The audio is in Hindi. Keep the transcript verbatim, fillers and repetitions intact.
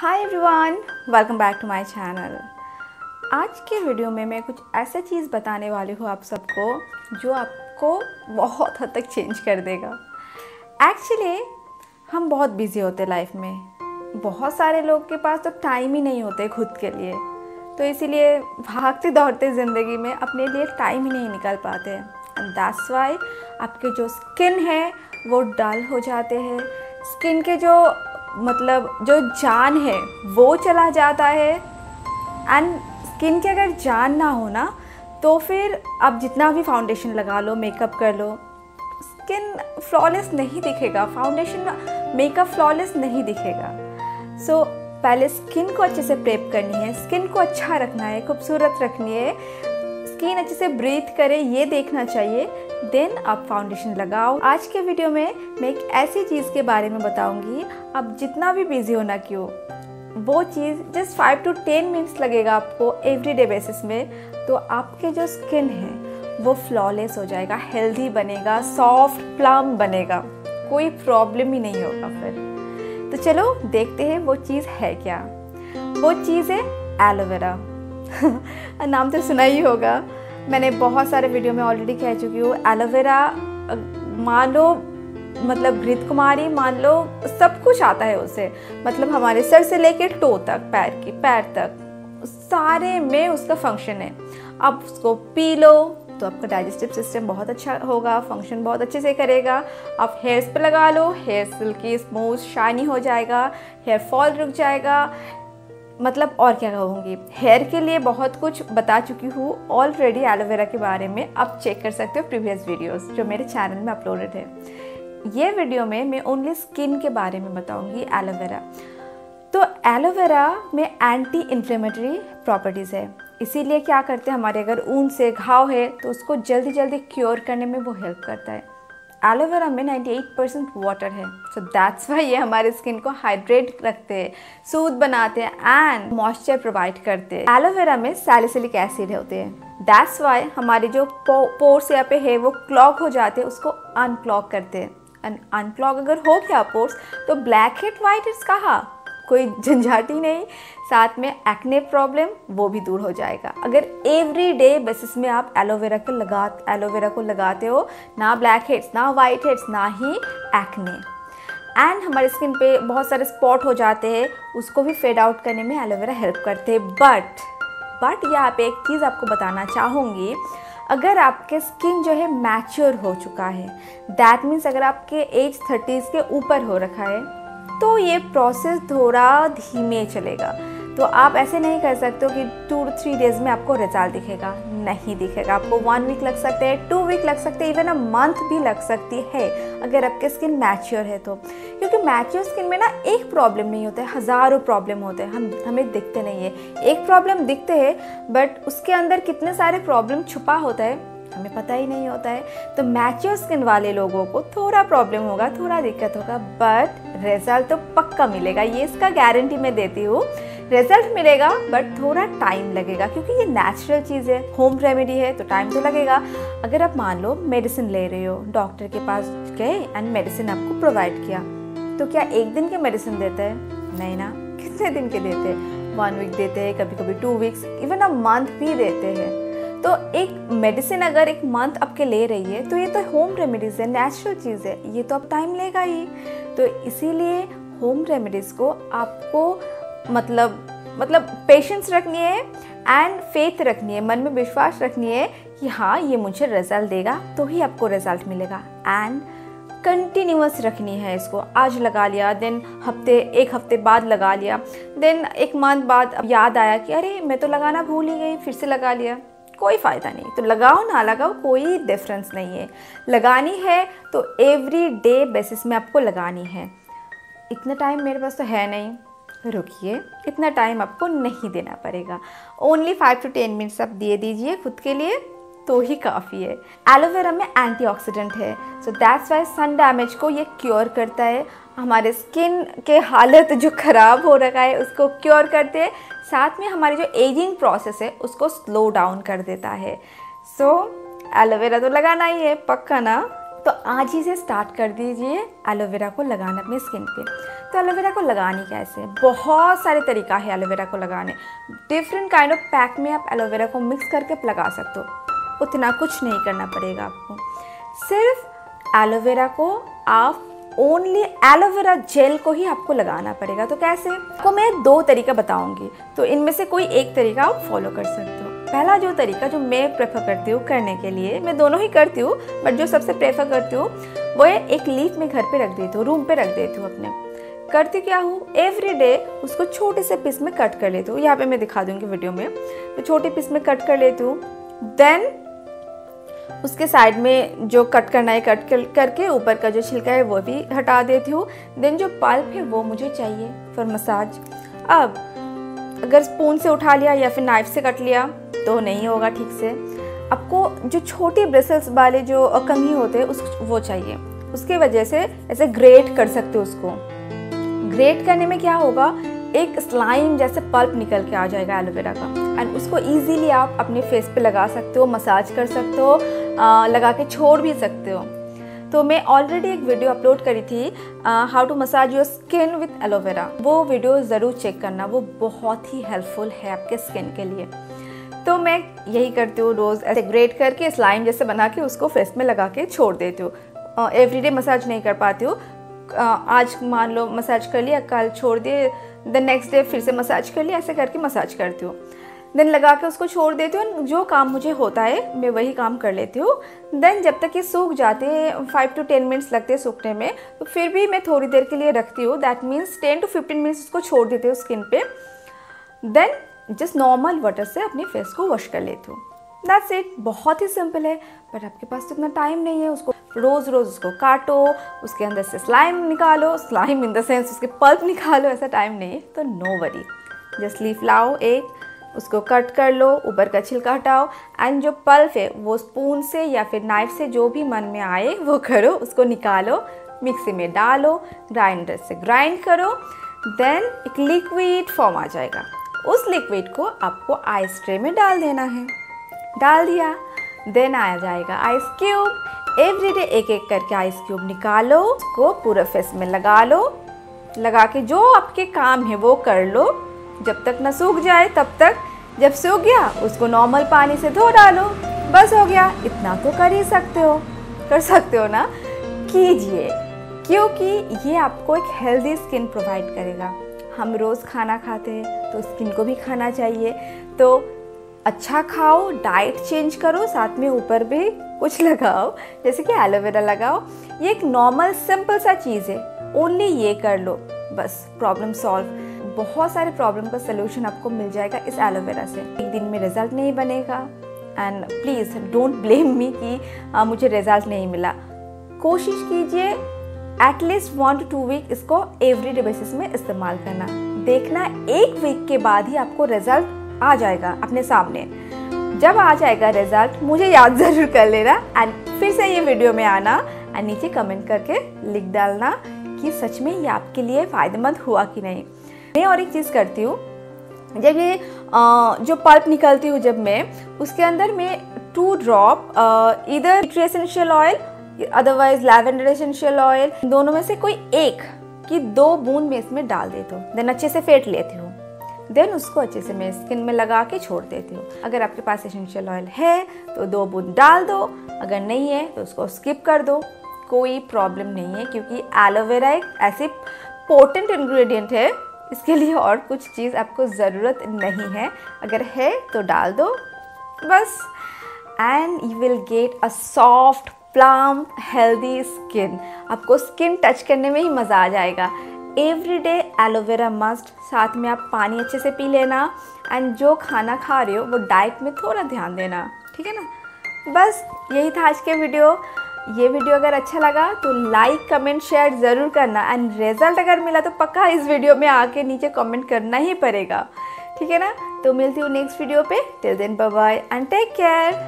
Hi everyone, welcome back to my channel. आज के वीडियो में मैं कुछ ऐसा चीज़ बताने वाली हूँ आप सबको जो आपको बहुत हद तक चेंज कर देगा। एक्चुअली हम बहुत बिज़ी होते लाइफ में, बहुत सारे लोग के पास तो टाइम ही नहीं होते खुद के लिए, तो इसीलिए भागते दौड़ते ज़िंदगी में अपने लिए टाइम ही नहीं निकाल पाते। एंड दैट्स वाई आपके जो स्किन है वो डल हो जाते हैं, स्किन के जो मतलब जो जान है वो चला जाता है। एंड स्किन की अगर जान ना हो ना तो फिर आप जितना भी फाउंडेशन लगा लो, मेकअप कर लो, स्किन फ्लॉलेस नहीं दिखेगा, फाउंडेशन मेकअप फ्लॉलेस नहीं दिखेगा। सो so, पहले स्किन को अच्छे से प्रेप करनी है, स्किन को अच्छा रखना है, खूबसूरत रखनी है, स्किन अच्छे से ब्रीथ करे ये देखना चाहिए, देन आप फाउंडेशन लगाओ। आज के वीडियो में मैं एक ऐसी चीज़ के बारे में बताऊंगी, आप जितना भी बिजी होना क्यों, वो चीज़ just five to ten minutes लगेगा आपको एवरीडे बेसिस में, तो आपके जो स्किन है वो फ्लॉलेस हो जाएगा, हेल्दी बनेगा, सॉफ्ट प्लम बनेगा, कोई प्रॉब्लम ही नहीं होगा फिर। तो चलो देखते हैं वो चीज़ है क्या। वो चीज़ है एलोवेरा। नाम तो सुना ही होगा, मैंने बहुत सारे वीडियो में ऑलरेडी कह चुकी हूँ। एलोवेरा मान लो मतलब घृत कुमारी मान लो, सब कुछ आता है उसे, मतलब हमारे सर से लेके टो तक, पैर की पैर तक, सारे में उसका फंक्शन है। आप उसको पी लो तो आपका डाइजेस्टिव सिस्टम बहुत अच्छा होगा, फंक्शन बहुत अच्छे से करेगा। आप हेयर्स पर लगा लो, हेयर सिल्की स्मूथ शाइनी हो जाएगा, हेयर फॉल रुक जाएगा। मतलब और क्या कहूँगी, हेयर के लिए बहुत कुछ बता चुकी हूँ ऑलरेडी एलोवेरा के बारे में, आप चेक कर सकते हो प्रीवियस वीडियोस जो मेरे चैनल में अपलोडेड है। ये वीडियो में मैं ओनली स्किन के बारे में बताऊँगी एलोवेरा। तो एलोवेरा में एंटी इन्फ्लेमेटरी प्रॉपर्टीज़ है, इसीलिए क्या करते हैं, हमारे अगर ऊन से घाव है तो उसको जल्दी जल्दी क्योर करने में वो हेल्प करता है। एलोवेरा में अट्ठानवे परसेंट वाटर है, सो दैट्स वाई ये हमारे स्किन को हाइड्रेट रखते हैं, सूद बनाते हैं एंड मॉइस्चर प्रोवाइड करते हैं। एलोवेरा में सैलिसिलिक एसिड होते हैं, दैट्स वाई हमारे जो पोर्स यहाँ पे है वो क्लॉग हो जाते हैं, उसको अनक्लॉग करते हैं। एंड अनक्लॉग अगर हो गया पोर्स तो ब्लैक हेड वाइट हेड्स कहा, कोई झंझाट ही नहीं, साथ में एक्ने प्रॉब्लम वो भी दूर हो जाएगा। अगर एवरी डे बेसिस में आप एलोवेरा को लगा एलोवेरा को लगाते हो, ना ब्लैक हेड्स, ना वाइट हेड्स, ना ही एक्ने। एंड हमारे स्किन पे बहुत सारे स्पॉट हो जाते हैं, उसको भी फेड आउट करने में एलोवेरा हेल्प करते हैं। बट बट यहाँ पे एक चीज़ आपको बताना चाहूँगी, अगर आपके स्किन जो है मैच्योर हो चुका है, दैट मीन्स अगर आपके एज थर्टीज़ के ऊपर हो रखा है, तो ये प्रोसेस थोड़ा धीमे चलेगा। तो आप ऐसे नहीं कर सकते हो कि टू टू थ्री डेज़ में आपको रिजल्ट दिखेगा, नहीं दिखेगा। आपको वन वीक लग सकते हैं, टू वीक लग सकते हैं, इवन अ मंथ भी लग सकती है अगर आपके स्किन मैच्योर है तो। क्योंकि मैच्योर स्किन में ना एक प्रॉब्लम नहीं होता है, हज़ारों प्रॉब्लम होते हैं, हम हमें दिखते नहीं है। एक प्रॉब्लम दिखते हैं बट उसके अंदर कितने सारे प्रॉब्लम छुपा होता है हमें पता ही नहीं होता है। तो मैच्योर स्किन वाले लोगों को थोड़ा प्रॉब्लम होगा, थोड़ा दिक्कत होगा, बट रिजल्ट तो पक्का मिलेगा, ये इसका गारंटी मैं देती हूँ। रिजल्ट मिलेगा बट थोड़ा टाइम लगेगा, क्योंकि ये नेचुरल चीज़ है, होम रेमेडी है, तो टाइम तो लगेगा। अगर आप मान लो मेडिसिन ले रहे हो, डॉक्टर के पास गए एंड मेडिसिन आपको प्रोवाइड किया, तो क्या एक दिन की मेडिसिन देता है? नहीं ना, कितने दिन के देते हैं, वन वीक देते हैं, कभी कभी two weeks, even a month भी देते हैं। तो एक मेडिसिन अगर एक मंथ आपके ले रही है तो ये तो होम रेमेडीज़ है, नेचुरल चीज़ है, ये तो अब टाइम लेगा ही। तो इसीलिए होम रेमेडीज़ को आपको मतलब मतलब पेशेंस रखनी है एंड फेथ रखनी है, मन में विश्वास रखनी है कि हाँ ये मुझे रिजल्ट देगा, तो ही आपको रिजल्ट मिलेगा। एंड कंटिन्यूअस रखनी है इसको, आज लगा लिया, देन हफ्ते एक हफ्ते बाद लगा लिया, देन एक मंथ बाद याद आया कि अरे मैं तो लगाना भूल ही गई, फिर से लगा लिया, कोई फ़ायदा नहीं। तो लगाओ ना लगाओ कोई डिफरेंस नहीं है, लगानी है तो एवरी डे बेसिस में आपको लगानी है। इतना टाइम मेरे पास तो है नहीं, रुकिए, इतना टाइम आपको नहीं देना पड़ेगा, only five to ten minutes आप दे दीजिए खुद के लिए, तो ही काफ़ी है। एलोवेरा में एंटीऑक्सीडेंट है, so that's why sun damage को ये क्योर करता है, हमारे स्किन के हालत जो ख़राब हो रखा है उसको क्योर करते हैं, साथ में हमारी जो एजिंग प्रोसेस है उसको स्लो डाउन कर देता है। सो so, एलोवेरा तो लगाना ही है पक्का ना। तो आज ही से स्टार्ट कर दीजिए एलोवेरा को लगाना अपने स्किन पे। तो एलोवेरा को लगाने कैसे, बहुत सारे तरीका है एलोवेरा को लगाने। डिफरेंट काइंड ऑफ पैक में आप एलोवेरा को मिक्स करके आप लगा सकते हो, उतना कुछ नहीं करना पड़ेगा आपको। सिर्फ एलोवेरा को आप ओनली एलोवेरा जेल को ही आपको लगाना पड़ेगा। तो कैसे, आपको मैं दो तरीका बताऊंगी, तो इनमें से कोई एक तरीका आप फॉलो कर सकते हो। पहला जो तरीका जो मैं प्रेफर करती हूँ करने के लिए, मैं दोनों ही करती हूँ बट जो सबसे प्रेफर करती हूँ वो एक लीफ में घर पे रख देती हूँ, रूम पे रख देती हूँ। अपने करती क्या हूँ, एवरी डे उसको छोटे से पीस में कट कर लेती हूँ। यहाँ पे मैं दिखा दूँगी वीडियो में। तो छोटे पीस में कट कर लेती हूँ, देन उसके साइड में जो कट करना है कट कर, करके ऊपर का जो छिलका है वो भी हटा देती हूँ। देन जो पल्प है वो मुझे चाहिए फॉर मसाज। अब अगर स्पून से उठा लिया या फिर नाइफ से कट लिया तो नहीं होगा ठीक से। आपको जो छोटी ब्रिसल्स वाले जो कंघी होते हैं उस वो चाहिए, उसके वजह से ऐसे ग्रेट कर सकते हो उसको। ग्रेट करने में क्या होगा, एक स्लाइम जैसे पल्प निकल के आ जाएगा एलोवेरा का, एंड उसको इजीली आप अपने फेस पे लगा सकते हो, मसाज कर सकते हो, आ, लगा के छोड़ भी सकते हो। तो मैं ऑलरेडी एक वीडियो अपलोड करी थी, how to massage your skin with aloe vera. वो वीडियो ज़रूर चेक करना, वो बहुत ही हेल्पफुल है आपके स्किन के लिए। तो मैं यही करती हूँ, रोज़ ऐसे ग्रेट करके स्लाइम जैसे बना के उसको फेस में लगा के छोड़ देती हूँ। एवरीडे मसाज नहीं कर पाती हूँ, आज मान लो मसाज कर लिया, कल छोड़ दिए, देन नेक्स्ट डे फिर से मसाज कर लिया, ऐसे करके मसाज करती हूँ। देन लगा के उसको छोड़ देती हूँ, जो काम मुझे होता है मैं वही काम कर लेती हूँ। देन जब तक ये सूख जाते हैं, फाइव टू टेन मिनट्स लगते हैं सूखने में, तो फिर भी मैं थोड़ी देर के लिए रखती हूँ। That means ten to fifteen minutes उसको छोड़ देती हूँ स्किन पे। देन जस्ट नॉर्मल वाटर से अपने फेस को वॉश कर लेती हूँ। दैट्स इट, बहुत ही सिंपल है। पर आपके पास तो इतना टाइम नहीं है, उसको रोज़ रोज़ उसको काटो, उसके अंदर से स्लाइम निकालो, स्लाइम इन द सेंस उसके पल्प निकालो, ऐसा टाइम नहीं है। तो नो वरी, जस्ट लीफ लाओ एक, उसको कट कर लो, ऊपर का छिलका हटाओ, एंड जो पल्प है वो स्पून से या फिर नाइफ से जो भी मन में आए वो करो, उसको निकालो, मिक्सी में डालो, ग्राइंडर से ग्राइंड करो। देन एक लिक्विड फॉर्म आ जाएगा, उस लिक्विड को आपको आइस ट्रे में डाल देना है। डाल दिया, देन आ जाएगा आइस क्यूब। एवरीडे एक एक करके आइस क्यूब निकालो, उसको पूरा फेस में लगा लो, लगा के जो आपके काम है वो कर लो जब तक ना सूख जाए तब तक। जब सूख गया उसको नॉर्मल पानी से धो डालो, बस हो गया। इतना तो कर ही सकते हो, कर सकते हो ना, कीजिए, क्योंकि ये आपको एक हेल्दी स्किन प्रोवाइड करेगा। हम रोज़ खाना खाते हैं तो स्किन को भी खाना चाहिए, तो अच्छा खाओ, डाइट चेंज करो, साथ में ऊपर भी कुछ लगाओ, जैसे कि एलोवेरा लगाओ। ये एक नॉर्मल सिंपल सा चीज़ है, ओनली ये कर लो, बस प्रॉब्लम सॉल्व। बहुत सारे प्रॉब्लम का सलूशन आपको मिल जाएगा इस एलोवेरा से। एक दिन में रिजल्ट नहीं बनेगा, and please don't blame me कि आ, मुझे रिजल्ट नहीं मिला। कोशिश कीजिए at least one to two week इसको एवरीडे बेसिस में इस्तेमाल करना, देखना एक वीक के बाद ही आपको रिजल्ट आ जाएगा अपने सामने। जब आ जाएगा रिजल्ट मुझे याद ज़रूर कर लेना, एंड फिर से ये वीडियो में आना एंड नीचे कमेंट करके लिख डालना कि सच में ये आपके लिए फ़ायदेमंद हुआ कि नहीं। मैं और एक चीज़ करती हूँ, जब ये जो पल्प निकलती हूँ जब मैं, उसके अंदर मैं टू ड्रॉप इधर tea essential oil otherwise lavender essential oil, दोनों में से कोई एक कि दो बूंद मैं इसमें डाल देती हूँ। देन अच्छे से फेंट लेती हूँ, देन उसको अच्छे से मैं स्किन में लगा के छोड़ देती हूँ। अगर आपके पास एसेंशियल ऑयल है तो दो बूंद डाल दो, अगर नहीं है तो उसको स्किप कर दो, कोई प्रॉब्लम नहीं है, क्योंकि एलोवेरा एक ऐसे पोटेंट इंग्रेडिएंट है, इसके लिए और कुछ चीज़ आपको ज़रूरत नहीं है। अगर है तो डाल दो बस, and you will get a soft plump healthy skin. आपको स्किन टच करने में ही मज़ा आ जाएगा। एवरीडे एलोवेरा मस्ट, साथ में आप पानी अच्छे से पी लेना, एंड जो खाना खा रहे हो वो डाइट में थोड़ा ध्यान देना, ठीक है ना। बस यही था आज के वीडियो। ये वीडियो अगर अच्छा लगा तो लाइक कमेंट शेयर ज़रूर करना, एंड रिजल्ट अगर मिला तो पक्का इस वीडियो में आके नीचे कमेंट करना ही पड़ेगा, ठीक है ना। तो मिलती हूँ नेक्स्ट वीडियो पे, till then bye bye and take care.